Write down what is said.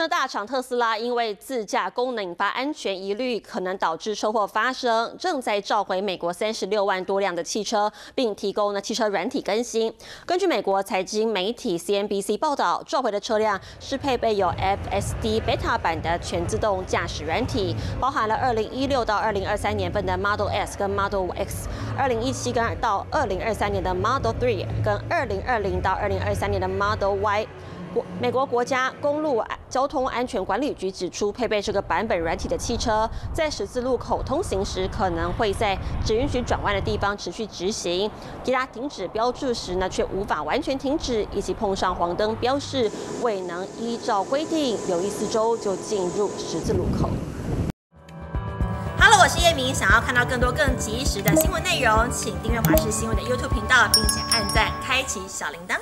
车大厂特斯拉因为自驾功能引发安全疑虑，可能导致车祸发生，正在召回美国36万多辆的汽车，并提供汽车软体更新。根据美国财经媒体 CNBC 报道，召回的车辆是配备有 FSD Beta 版的全自动驾驶软体，包含了2016到2023年份的 Model S 跟 Model X、2017到2023年的 Model Three 跟2020到2023年的 Model Y。 美国国家公路交通安全管理局指出，配备这个版本软体的汽车，在十字路口通行时，可能会在只允许转弯的地方持续直行；抵达停止标注时呢，却无法完全停止，以及碰上黄灯标示未能依照规定留意四周就进入十字路口。 Hello， 我是叶明。想要看到更多更及时的新闻内容，请订阅华视新闻的 YouTube 频道，并且按赞、开启小铃铛。